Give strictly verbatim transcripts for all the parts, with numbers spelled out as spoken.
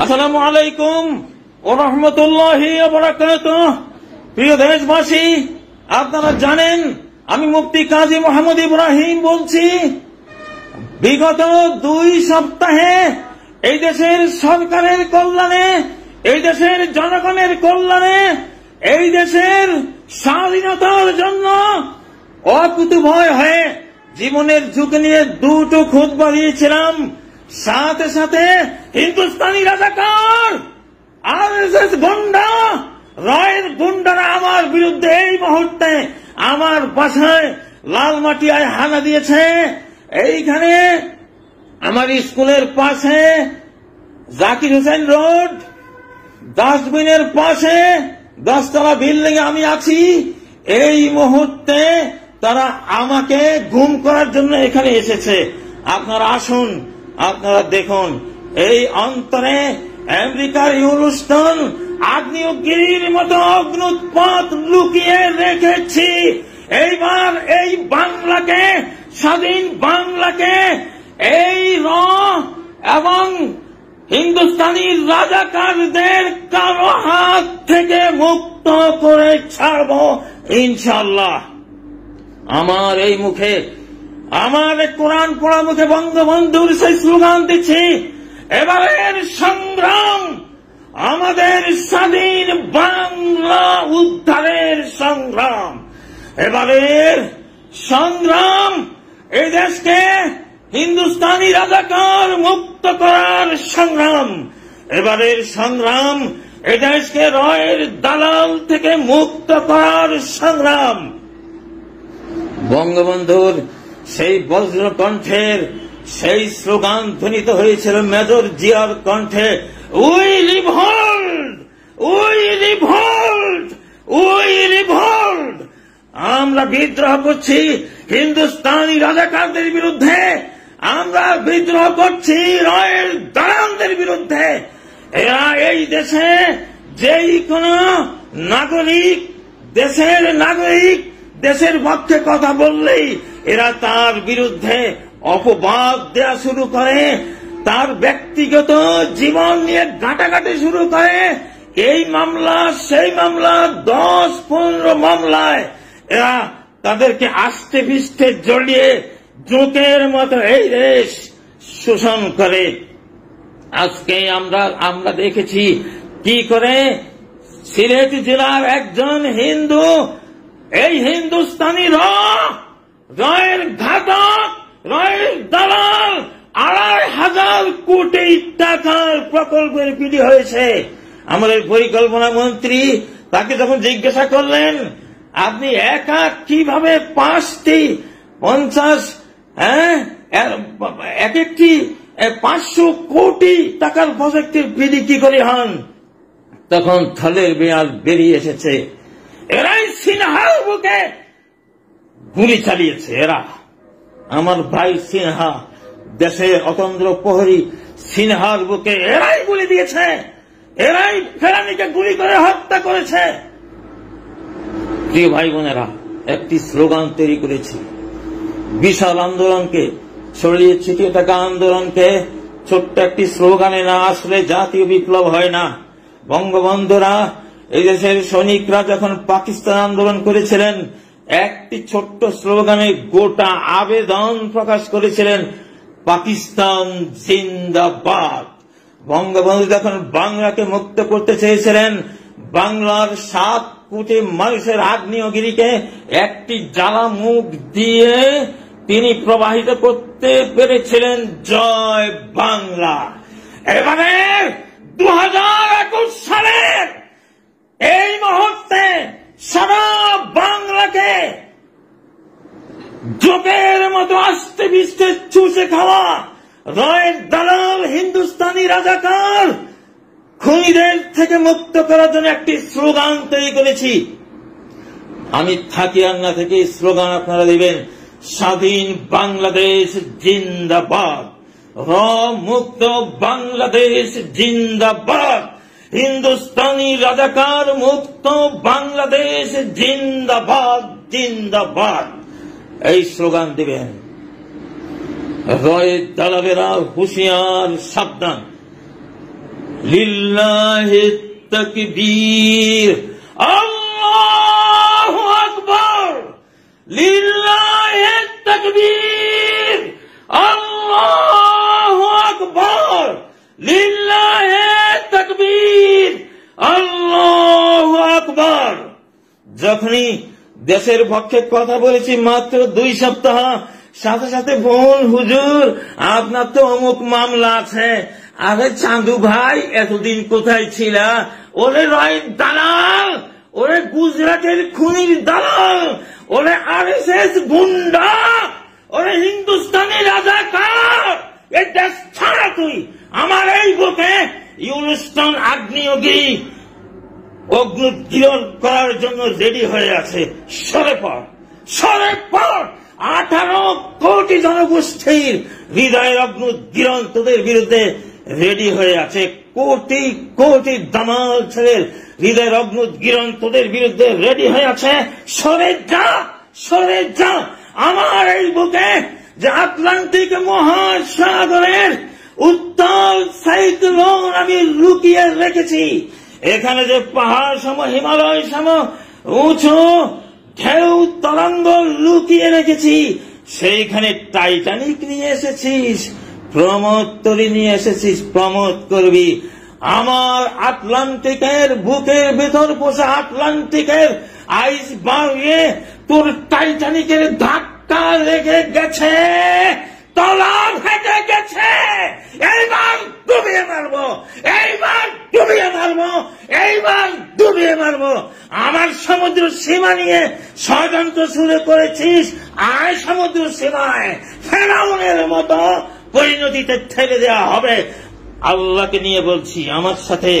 আসসালামুআলাইকুম ওয়া রাহমাতুল্লাহি ওয়া বারাকাতুহু। প্রিয় দেশবাসী, আপনারা জানেন আমি মুফতি কাজি মোহাম্মদ ইব্রাহিম বলছি। বিগত দুই সপ্তাহে এই দেশের সরকারের কল্যাণে, এই দেশের জনগণের কল্যাণে, এই দেশের স্বাধীনতার জন্য অকুতোভয় হয়ে জীবনের ঝুঁকি নিয়ে দুটো খুতবা দিয়েছিলাম। সাথে সাথে হিন্দুস্তানি রাজাকার আরএসএস গুন্ডা রয়ের গুন্ডারা আমার বিরুদ্ধে এই মুহূর্তে আমার বাসায় লালমাটিয়ায় হানা দিয়েছে। এইখানে আমার স্কুলের পাশে জাকির হোসেন রোড ডাস্টবিনের পাশে দশতলা বিল্ডিং এ আমি আছি। এই মুহূর্তে তারা আমাকে গুম করার জন্য এখানে এসেছে। আপনারা আসুন, আপনারা দেখুন এই অন্তরে আমেরিকার হিউস্টন আগ্নেয়গিরির মতো অগ্নুৎপাত লুকিয়ে রেখেছি। এইবার এই বাংলাকে, স্বাধীন বাংলাকে এই র এবং হিন্দুস্তানি রাজাকারদের কারো হাত থেকে মুক্ত করে ছাড়ব ইনশাআল্লাহ। আমার এই মুখে, আমার কোরআন পড়া মুখে বঙ্গবন্ধুর সেই স্লোগান দিচ্ছি, এবারের সংগ্রাম আমাদের স্বাধীন বাংলা উদ্ধারের সংগ্রাম। এবারের সংগ্রাম এই দেশকে হিন্দুস্তানি রাজাকার মুক্ত করার সংগ্রাম। এবারের সংগ্রাম এই দেশকে রয়ের দালাল থেকে মুক্ত করার সংগ্রাম। বঙ্গবন্ধুর সেই বজ্র কণ্ঠের সেই স্লোগান ধ্বনিত হয়েছিল মেজর জিয়ার কণ্ঠে, we revolt, we revolt, we revolt. আমরা বিদ্রোহ করছি হিন্দুস্তানি রাজাকারদের বিরুদ্ধে, আমরা বিদ্রোহ করছি রয়ের দালালদের বিরুদ্ধে। এরা এই দেশে যেই কোনো নাগরিক, দেশের নাগরিক দেশের পক্ষে কথা বললেই এরা তার বিরুদ্ধে অপবাদ দেয়া শুরু করে, তার ব্যক্তিগত জীবন নিয়ে ঘাটাঘাটি শুরু করে। এই মামলা সেই মামলা, দশ পনেরো মামলায় এরা তাদেরকে আস্তে পিষ্টে জড়িয়ে জোঁকের মতো এই দেশ শোষণ করে। আজকে আমরা আমরা দেখেছি কি করে সিলেট জেলার একজন হিন্দু, এই হিন্দুস্তানি র রয়ের ঘাতক, রয়ের দালাল, আড়াই হাজার কোটি টাকার প্রকল্পের পিডি হয়েছে। আমাদের পরিকল্পনা মন্ত্রী তাকে যখন জিজ্ঞাসা করলেন, আপনি একা কিভাবে পাঁচটি পঞ্চাশ হ্যাঁ এক একটি পাঁচশো কোটি টাকার প্রজেক্টের পিডি কি করে হন, তখন থলের বেয়াল বেরিয়ে এসেছে। এরাই সিনহার বুকে গুলি চালিয়েছে। এরা আমার ভাই সিনহা, দেশের অতন্দ্র প্রহরী সিনহার বুকে এরাই গুলি দিয়েছে, এরাই ফেরানিকে গুলি করে হত্যা করেছে। প্রিয় ভাই বোনেরা, একটি স্লোগান তৈরি করেছি, বিশাল আন্দোলনকে ছড়িয়ে ছিটিয়ে থাকা আন্দোলনকে ছোট্ট একটি স্লোগানে না আসলে জাতীয় বিপ্লব হয় না। বঙ্গবন্ধুরা, এই দেশের সৈনিকরা যখন পাকিস্তান আন্দোলন করেছিলেন, একটি ছোট্ট স্লোগানে গোটা আবেদন প্রকাশ করেছিলেন, পাকিস্তান জিন্দাবাদ। বঙ্গবন্ধু যখন বাংলাকে মুক্ত করতে চেয়েছিলেন, বাংলার সাত কোটি মানুষের আগ্নেয়গিরিকে একটি জ্বালামুখ দিয়ে তিনি প্রবাহিত করতে পেরেছিলেন জয় বাংলা। এবারে দু হাজার একুশ সালের এই মুহূর্তে সারা বাংলাকে জোকের মতো আস্তে পিষ্টে চুষে খাওয়া রয়ের দালাল হিন্দুস্তানি রাজাকার খুনিদের থেকে মুক্ত করার জন্য একটি স্লোগান তৈরি করেছি। আমি থাকি আর না থেকে স্লোগান আপনারা দিবেন, স্বাধীন বাংলাদেশ জিন্দাবাদ, র মুক্ত বাংলাদেশ জিন্দাবাদ, হিন্দুস্তানি রাজাকার মুক্ত বাংলাদেশ জিন্দাবাদ, জিন্দাবাদ। এই স্লোগান দিবেন। रोए तलवेरा हुशियार शब्दन लिल्लाहि तकबीर अल्लाहु अकबर लिल्लाहि तकबीर अल्लाहु अकबर लिल्लाहि तकबीर अल्लाहु अकबर। जखनी देशेर पक्षे कथा बोलेछि मात्र दुई सप्ताह साथे साथे फोन हुजूर आपनार तो अमुक मामला आछे। अरे चांदू भाई एतदिन कोथाय छिला ओरे रॉयल दलाल ओरे गुजरातेर खुनीर दलाल ओरे आरएसएस गुंडा ओरे हिंदुस्तानी राजाकार ए देश छाड़ा तुई आमार एई बुके यूनुस्तान अग्नियोगी अग्निग्रहण करार जन्य रेडी हये आछे। सरे पड़ सरे पड़ अठारो कोटी जनगोष्ठीर हृदय अग्निग्रहण तोदेर बिरुद्धे रेडी হয়ে আছে। কোটি কোটি দামাল ছেলের হৃদয়ের অগ্নিগিরণ তোদের বিরুদ্ধে রেডি হয়ে আছে। সরে যা সরে যা আমার এই বুকে যে আটলান্টিক মহাসাগরের উত্তাল সাইক্লোন আমি লুকিয়ে রেখেছি। এখানে যে পাহাড় সম হিমালয় সম উঁচু ঢেউ তরঙ্গ লুকিয়ে রেখেছি সেইখানে টাইটানিক নিয়ে এসেছিস প্রমোদ তরি নিয়ে এসেছিস প্রমোদ করবি। আমার আটলান্টিকের বুকের ভিতর বসে আটলান্টিকের আইস বাড়িয়ে তোর টাইটানিকের ধাক্কা লেগে গেছে তলা ফেটে গেছে। এইবার ডুবিয়ে মারবো এইবার ডুবিয়ে মারবো এইবার ডুবিয়ে মারবো। আমার সমুদ্র সীমা নিয়ে ষড়যন্ত্র শুরু করেছিস আয় সমুদ্র সীমায় ফেরাউনের মতো পরিণতিতে ঠেলে দেওয়া হবে। আল্লাহকে নিয়ে বলছি আমার সাথে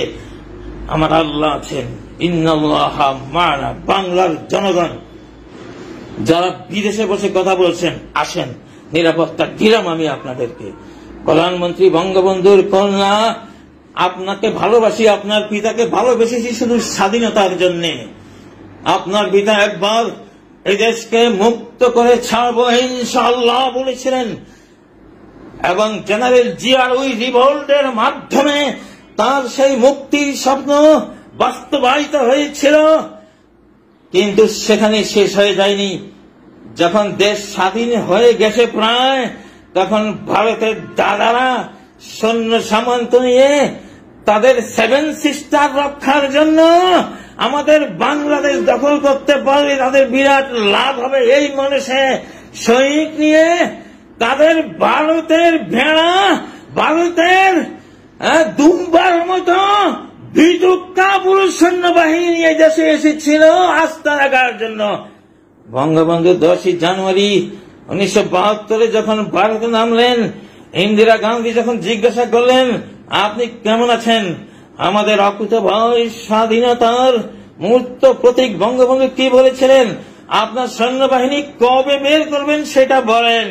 আমার আল্লাহ আছেন ইন্নাল্লাহা মা'না। বাংলার জনগণ যারা বিদেশে বসে কথা বলছেন আসেন নিরাপত্তা দিলাম আমি আপনাদেরকে। প্রধানমন্ত্রী বঙ্গবন্ধুর কন্যা আপনাকে ভালোবাসি আপনার পিতাকে ভালোবেসেছি শুধু স্বাধীনতার জন্য। আপনার পিতা একবার এই দেশকে মুক্ত করে ছাড়বো ইনশাআল্লাহ বলেছিলেন এবং জেনারেল জিয়ার ওই রিভোল্টের মাধ্যমে তার সেই মুক্তির স্বপ্ন বাস্তবায়িত হয়েছিল কিন্তু সেখানে শেষ হয়ে যায়নি। যখন দেশ স্বাধীন হয়ে গেছে প্রায় তখন ভারতের দাদারা সৈন্য সামন্ত নিয়ে তাদের সেভেন সিস্টার রক্ষার জন্য আমাদের বাংলাদেশ দখল করতে পারলে তাদের বিরাট লাভ হবে এই মনে সে সৈনিক নিয়ে তাদের ভারতের ভেড়া ভারতের দুম্বার মতো সৈন্যবাহিনী এই দেশে এসেছিল আস্থা রাখার জন্য। বঙ্গবন্ধু দশই জানুয়ারি উনিশশো বাহাত্তরে যখন ভারতে নামলেন ইন্দিরা গান্ধী যখন জিজ্ঞাসা করলেন আপনি কেমন আছেন আমাদের অকুতোভয় স্বাধীনতার মূর্ত প্রতীক বঙ্গবন্ধু কি বলেছিলেন আপনার সৈন্যবাহিনী কবে বের করবেন সেটা বলেন।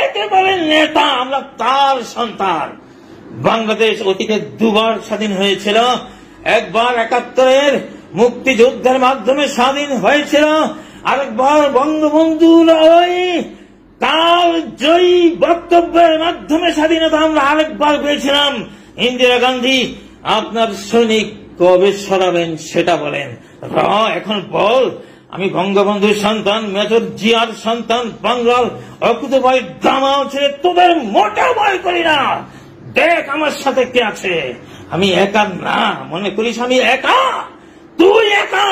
এতে বলেন নেতা আমরা তার সন্তান। বাংলাদেশ অতীতে দুবার স্বাধীন হয়েছিল একবার একাত্তরের মুক্তিযুদ্ধের মাধ্যমে স্বাধীন হয়েছিল আরেকবার বঙ্গবন্ধুর ওই তার জয়ী বক্তব্যের মাধ্যমে স্বাধীনতা আমরা আরেকবার পেয়েছিলাম। ইন্দিরা গান্ধী আপনার সৈনিক কবে সরাবেন সেটা বলেন। র এখন বল আমি বঙ্গবন্ধুর সন্তান মেজর জিয়ার সন্তান বাংলার অকুত ভাই দামা ছেড়ে তোদের মোটা ভয় করি না দেখ আমার সাথে কে আছে আমি একা না মনে করিস আমি একা তুই একা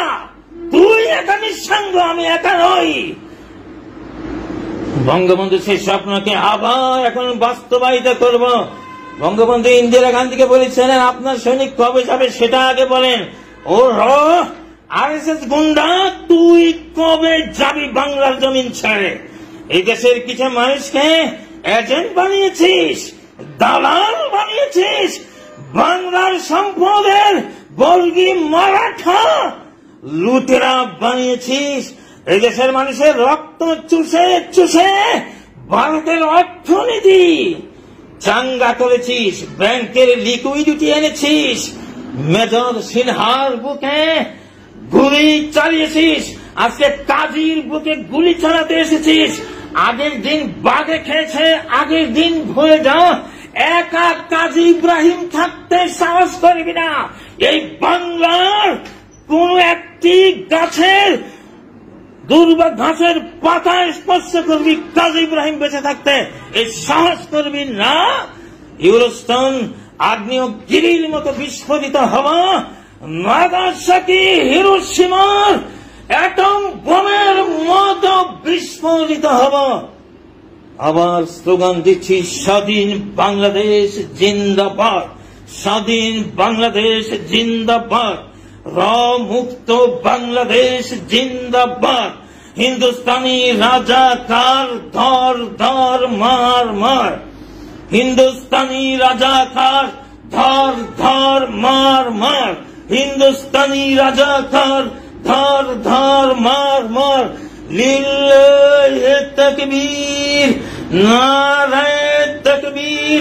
তুই একা নিঃসঙ্গ আমি একা নই। বঙ্গবন্ধু সেই স্বপ্নকে আবার এখন বাস্তবায়িত করব। বঙ্গবন্ধু ইন্দিরা গান্ধীকে বলেছিলেন আপনার সৈনিক কবে যাবে সেটা আগে বলেন ও র আরএসএস গুন্ডা তুই কবে যাবি বাংলার জমিন ছেড়ে। এই দেশের কিছু মানুষকে এজেন্ট বানিয়েছিস দালাল বানিয়েছিস বাংলার সম্পদের বর্গী মারাঠা লুটেরা বানিয়েছিস। এই দেশের মানুষের রক্ত চুষে চুষে ভারতের অর্থনীতি চাঙ্গা করেছিস ব্যাংকের লিকুইডিটি এনেছিস মেজর সিনহার বুকে গুলি চালিয়েছিস আজকে কাজীর বুকে গুলি চালাতে এসেছিস आगे दिन बागे खेचे आगे दिन भूले जाओ एक काजी इब्राहिम थकते साहस करबि ना এই বাংলার কোন একটি গাছের দুর্বা ঘাসের পাতা স্পর্শ করবি কাজী ইব্রাহিম বেঁচে থাকতে এই সাহস করবি না ইউরোস্টান আগ্নেয়গিরির মতো বিস্ফোরিত হওয়া নাগাসাকি হিরোশিমার অ্যাটম বোমের মতো বিস্ফোরিত হওয়া আবার স্লোগান দিচ্ছি স্বাধীন বাংলাদেশ জিন্দাবাদ স্বাধীন বাংলাদেশ জিন্দাবাদ मुक्त बांग्लादेश जिंदाबाद हिंदुस्तानी राजाकार धर धर मार मार हिंदुस्तानी राजाकार धर धर मार मार हिंदुस्तानी राजाकार धर धर मार मार लिल्लाहि तकबीर नारे तकबीर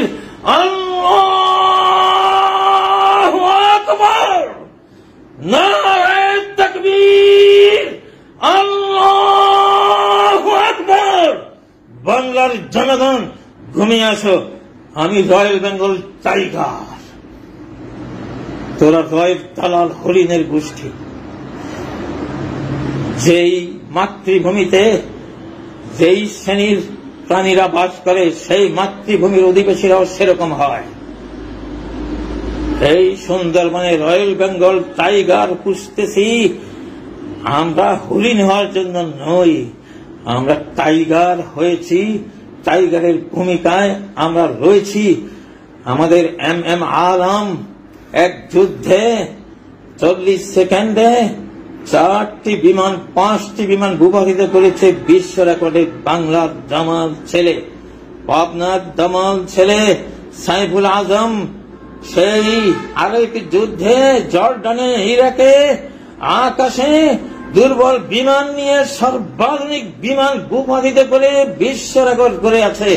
अल्लाहु अकबर नारे तकबीर अल्लाहु अकबर बांग्लार जनगण घुमे आसो आमी रॉयल बेंगल टाइगर तोरा रॉयल दालाल हरिणेर गोष्ठी जेई मातृभूमिते जेई श्रेणीर प्राणीरा बास करे सेई मातृभूमिर अधिवासीराओ सेरकम हय सुंदरबने रॉयल बेंगल टाइगर पुष्टेसी हरिण हर जन्य नई आमरा टाइगर होयेछि टाइगरेर भूमिकाय आमरा रयेछि आमादेर एम एम आलम एक युद्धे चल्लिस सेकेंडे चारटी विमान पांचटी विमान भूपातित करेছে विश्व रेकर्डे बांग्लार दामाल छेले पाबनार दामाल छेले साइफुल आजम युद्धे जर्डने इराके आकाशे दुर्बल विमान निये सर्वाधिक विमान भूपातित करे विश्व रेकर्ड करे आछे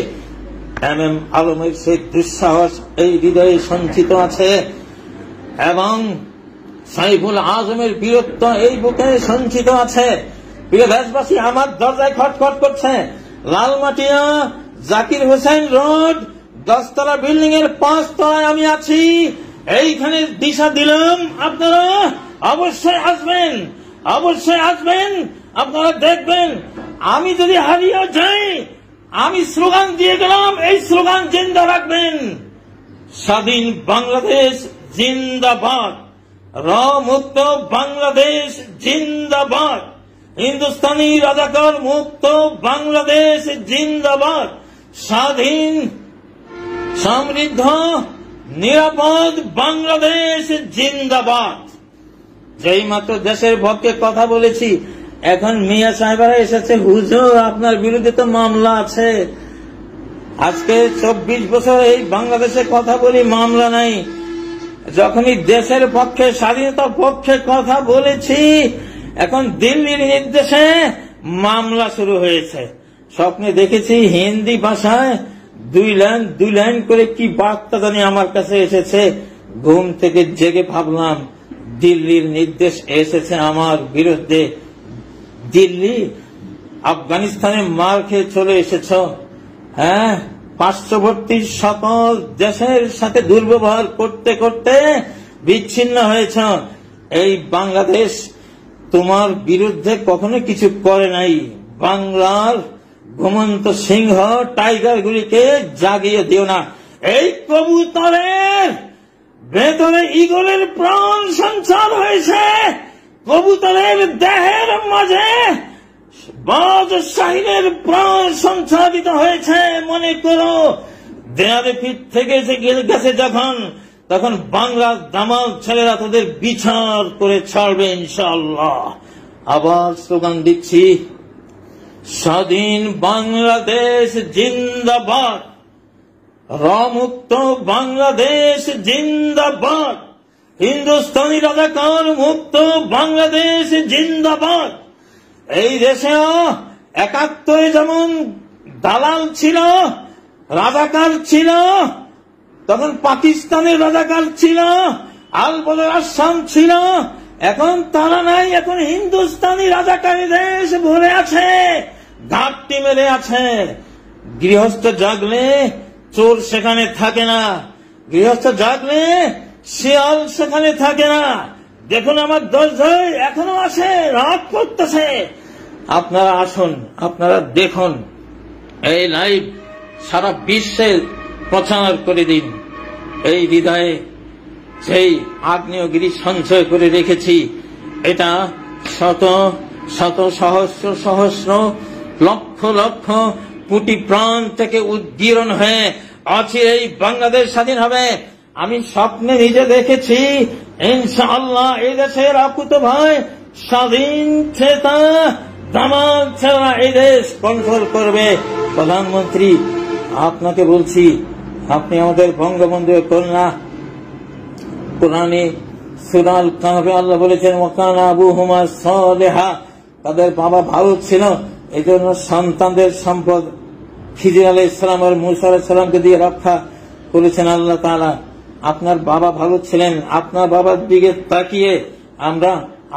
एम एम आलमेर सेई दुस्साहस एई हृदये संचित आछे एवं साइफुल आजमेर वीरत्व एई बुके संचित आछे प्रिय देशवासी आमार दरजाय खटखट करछे लालमाटिया जाकिर होसेन रोड दस तला बिल्डिंग एर पांच तलाय आमी आछि एइखाने दिशा दिलाम आपनारा अवश्य आसबेन अवश्य आसबेन आपनारा देखबेन आमी जोदि हारिये जाई आमी स्लोगान दिये गेलाम एइ स्लोगान जिंदा राखबेन स्वाधीन बांग्लादेश जिंदाबाद रा मुक्त बांग्लादेश जिंदाबाद हिंदुस्तानी राजाकार मुक्त बांग्लादेश जिंदाबाद स्वाधीन समृद्ध निरापद बांग्लादेश जिंदाबाद যেই মাত্র দেশের পক্ষে কথা বলেছি এখন মিয়া সাহেবরা এসেছে হুজুর আপনার বিরুদ্ধে তো মামলা আছে আজকে চব্বিশ বছর এই বাংলাদেশে কথা বলি মামলা নাই যখনই দেশের পক্ষে স্বাধীনতা পক্ষে কথা বলেছি এখন দিল্লির নির্দেশে মামলা শুরু হয়েছে স্বপ্নে দেখেছি হিন্দি ভাষায় दुई लाइन दुई लाइन करे की बार्ता जानी आमार काछे एसेछे घुम थेके जेगे भाबलाम दिल्लिर निर्देश एसेछे आमार बिरुद्धे दिल्ली अफगानिस्ताने मार खेये चले एसेछो हाँ पार्श्ववर्ती सकल देशेर साथे दुर्व्यवहार करते करते विच्छिन्न हयेछो एई बांग्लादेश तोमार बिरुद्धे कखनो किछु करे नाई बांग्लार घुमंत सिंह टाइगर गुली के जागिए दिओ ना एई कबूतरेर भेतरे ईगलेर प्राण संचार होयेछे कबूतरेर देहेर माझे बाज शाहिनेर प्राण संचारित होयेछे मने करो देयाले पीठ थेके एसे गेछे जखन तखन बांग्लार दामाल छेलेरा तादेर बिचार करे छाड़बे इंशाल्लाह आबार स्लोगान दिच्छी स्वाधीन बांग्लादेश जिंदाबाद रामुक्त बांग्लादेश जिंदाबाद हिंदुस्तानी राजाकार मुक्त बांग्लादेश जिंदाबाद এই দেশে একাত্তরে যেমন দালাল ছিল রাজাকার ছিল তখন পাকিস্তানের রাজাকার ছিল আলবদর আসাম ছিল এখন তারা নাই এখন হিন্দুস্তানি রাজাকারী দেশ ভরে আছে ঘাটতি মেলে আছে। গৃহস্থ জাগলে চোর সেখানে থাকে না, গৃহস্থ জাগলে শিয়াল সেখানে থাকে না। দেখুন আমার দশ ভাই এখনো আসে, রাত করতেছে। আপনারা আসুন, আপনারা দেখুন, এই লাইভ সারা বিশ্বে প্রচার করে দিন। এই হৃদয়ে সেই আগ্নেয়গিরি সঞ্চয় করে রেখেছি, এটা শত শত সহস্র সহস্র লক্ষ লক্ষ কোটি প্রাণ থেকে উদ্গীরণ হয়ে আছে। এই বাংলাদেশ স্বাধীন হবে। আমি স্বপ্নে নিজে দেখেছি, ইনশাআল্লাহ এই দেশের আকুত ভাই স্বাধীন চেতা দামাল ছাড়া এই দেশ কন্ট্রোল করবে। প্রধানমন্ত্রী আপনাকে বলছি, আপনি আমাদের বঙ্গবন্ধু কন্যা, কোরআনে সুরাল কাহফে আল্লাহ বলেছেন ওয়াকানা আবুহুমা সালেহা, তাদের বাবা ভালো ছিল, এই জন্য সন্তানদের সম্পদ খিজির আলাইহিস সালাম আর মুসা আলাইহিস সালামকে দিয়ে রক্ষা করেছেন আল্লাহ তাআলা। আপনার বাবা ভালো ছিলেন, আপনার বাবার দিকে তাকিয়ে আমরা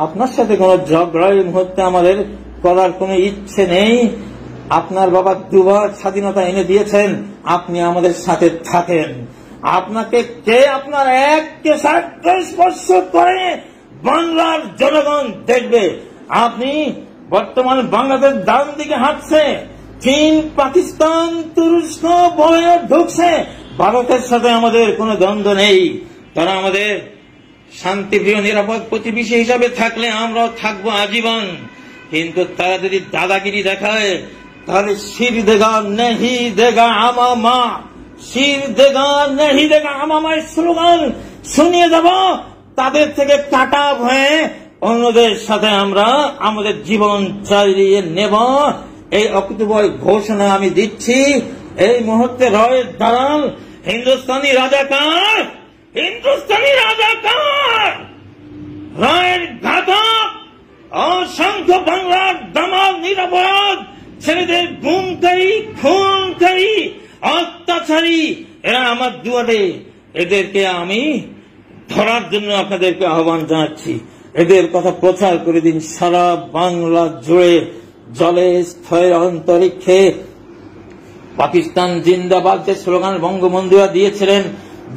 আপনার সাথে কোন ঝগড়া এই মুহূর্তে আমাদের করার কোন ইচ্ছে নেই। আপনার বাবা দুবার স্বাধীনতা এনে দিয়েছেন, আপনি আমাদের সাথে থাকেন। আপনাকে কে আপনার এককে স্পর্শ করে বাংলার জনগণ দেখবে। আপনি বর্তমান বাংলাদেশ ডান দিকে হাঁটছে, চীন পাকিস্তান তুরস্ক বয়ে ঢুকছে, ভারতের সাথে আমাদের কোনো দ্বন্দ্ব নেই। তারা আমাদের শান্তিপ্রিয় নিরাপদ প্রতিবেশী হিসাবে থাকলে আমরাও থাকবো আজীবন। কিন্তু তারা যদি দাদাগিরি দেখায় তাহলে শির দেগা নেহি দেগা আমামা, শির দেগা নেহি দেগা আমামা স্লোগান শুনিয়ে যাব। তাদের থেকে কাটা ভয়ে অন্যদের সাথে আমরা আমাদের জীবন চালিয়ে নেব। এই অকুতভয় ঘোষণা আমি দিচ্ছি। এই মুহূর্তে রয় দালাল হিন্দুস্তানি রাজাকার, হিন্দুস্তানি রাজাকার রয়ের ঘাতক, অসংখ্য বাংলার দামাল নিরপরাধ ছেলেদের গুমকারী খুনকারী অত্যাচারী এরা আমার দুয়ারে। এদেরকে আমি ধরার জন্য আপনাদেরকে আহ্বান জানাচ্ছি। এদের কথা প্রচার করে দিন সারা বাংলা জুড়ে, জলে স্থলে অন্তরিক্ষে। পাকিস্তান জিন্দাবাদ যে স্লোগান বঙ্গবন্ধুরা দিয়েছিলেন,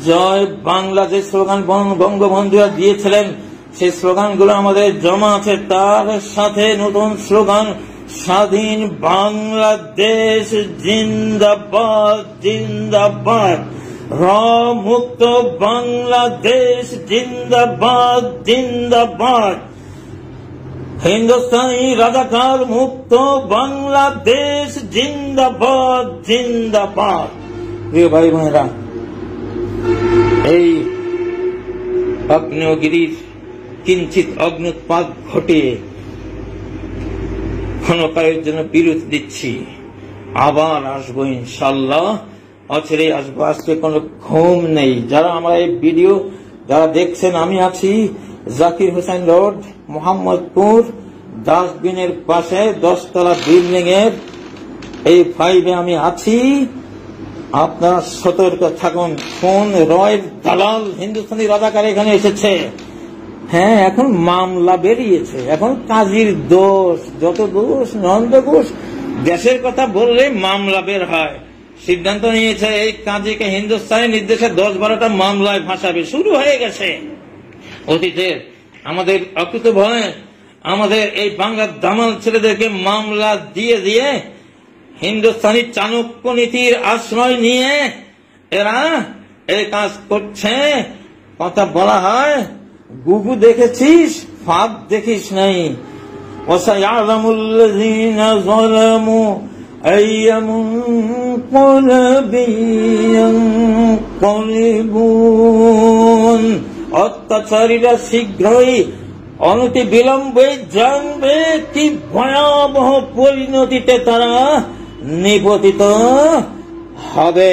জয় বাংলা যে স্লোগান বঙ্গবন্ধুরা দিয়েছিলেন, সেই স্লোগানগুলো আমাদের জমা আছে। তার সাথে নতুন স্লোগান স্বাধীন বাংলাদেশ জিন্দাবাদ জিন্দাবাদ, র মুক্ত বাংলাদেশ জিন্দাবাদ জিন্দাবাদ, হিন্দুস্তানি রাজাকার মুক্ত বাংলাদেশ জিন্দাবাদ জিন্দাবাদ। প্রিয় ভাই বোনেরা, এই আগ্নেয়গিরির কিঞ্চিত অগ্নুৎপাত ঘটে ক্ষণকালের জন্য বিরতি দিচ্ছি, আবার আসবো ইনশাল্লাহ, অচিরে আসবো। আজকে কোনো ঘুম নেই। যারা আমার এই ভিডিও যারা দেখছেন, আমি আছি জাকির হোসেন রোড, মোহাম্মদপুর, ডাস্টবিনের পাশে দশতলা বিল্ডিং এর এই ফাইভে আমি আছি। আপনারা সতর্ক থাকুন। কোন রয়ের দালাল হিন্দুস্তানি রাজাকার এখানে এসেছে, হ্যাঁ এখন মামলা বেরিয়েছে, এখন কাজীর দোষ, যত দোষ নন্দ ঘোষ, দেশের কথা বললে মামলা বের হয়। সিদ্ধান্ত নিয়েছে এই কাজীকে হিন্দুস্তানি নির্দেশে দশ বারোটা মামলায় ফাঁসাবে। শুরু হয়ে গেছে অতীতের আমাদের অকুত ভয়, আমাদের এই বাংলার দামাল ছেলেদেরকে মামলা দিয়ে দিয়ে হিন্দুস্তানি চাণক্য নীতির আশ্রয় নিয়ে এরা এই কাজ করছে। কথা বলা হয় গুগু দেখেছিস, ফাঁদ দেখিস নাই। ওয়াসায়ালামুল্লাযীনা যালামু আইয়ামুনকালাবিয়ানকালিবুন, অত্যাচারীরা শীঘ্রই অনতি বিলম্বে জানবে কি ভয়াবহ পরিণতিতে তারা নিপতিত হবে।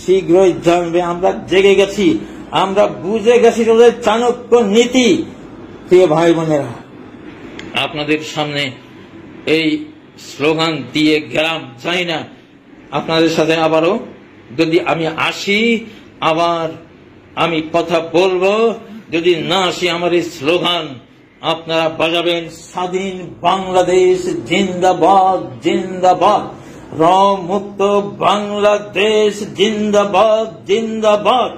শীঘ্রই জানবে। আমরা জেগে গেছি, আমরা বুঝে গেছি তাদের চাণক্য নীতি। প্রিয় ভাই বোনেরা, আপনাদের সামনে এই স্লোগান দিয়ে গেলাম, জানি না আপনাদের সাথে আবারও যদি আমি আসি আবার আমি কথা বলবো, যদি না আসি আমার এই স্লোগান আপনারা বাজাবেন স্বাধীন বাংলাদেশ জিন্দাবাদ জিন্দাবাদ, রাম মুক্ত বাংলাদেশ জিন্দাবাদ জিন্দাবাদ,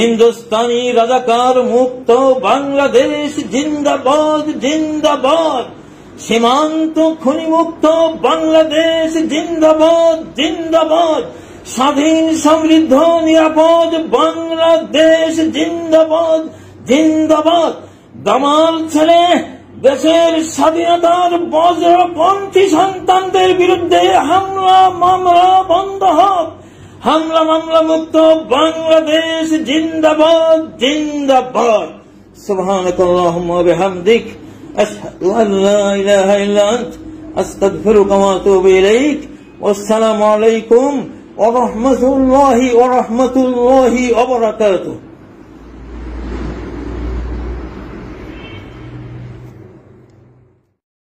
हिंदुस्तानी रजाकार मुक्त बांग्लादेश जिंदाबाद जिंदाबाद, सीमांत खुनी मुक्त बांग्लादेश जिंदाबाद जिंदाबाद, स्वाधीन समृद्ध निरापद बांग्लादेश जिंदाबाद जिंदाबाद। দামাল ছেড়ে দেশের স্বাধীনতার বজ্রপন্থী সন্তানদের বিরুদ্ধে হামলা মামলা বন্ধ হোক, हमला मामला मुक्त बांग्लादेश जिंदाबाद जिंदाबाद। सुब्हानकल्लाहुम्मा व बिहम्दिक अशहदु अल्ला इलाहा इल्ला अंत अस्तगफिरुका व अतूबु इलैक। वस्सलामु अलैकुम व रहमतुल्लाहि व रहमतुल्लाहि व बरकातुहू।